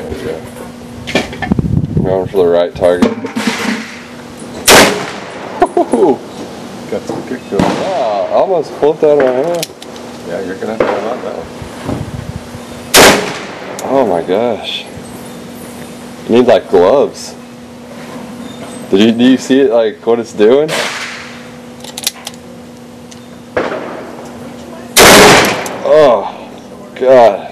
There we go. I'm going for the right target. Ooh. Got some kick to it. Wow, I almost pulled that right out. Yeah, you're going to have to run that one. Oh my gosh. You need like gloves. Do you see it, like what it's doing? Oh God.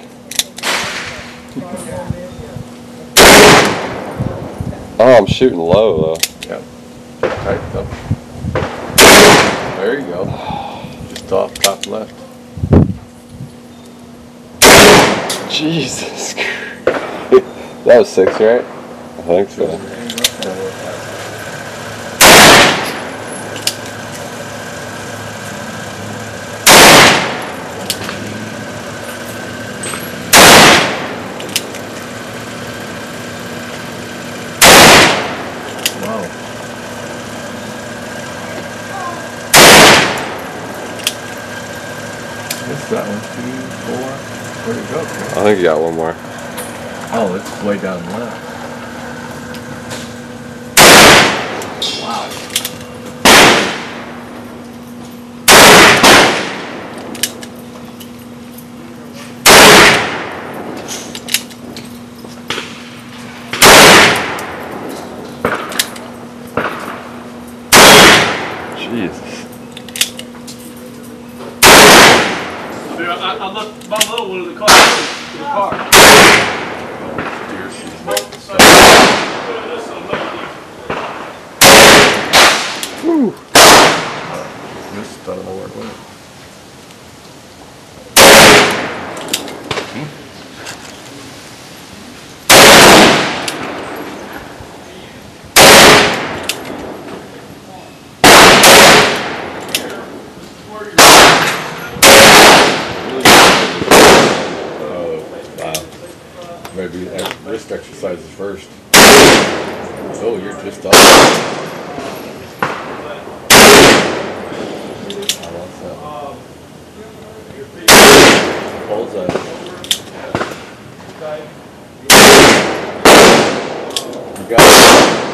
Oh, I'm shooting low though. Yeah. Tight though. There you go. Just off top left. Jesus. That was 6, right? I think so. Wow. What's that one? 2, 4? Where'd it go? I think you got one more. Oh, it's way down left. Wow. Jesus. Dude, I left my little one in the car. Woo! This doesn't work well. Maybe wrist exercises first. Oh, you're just up. I want that. Bullseye. You got it.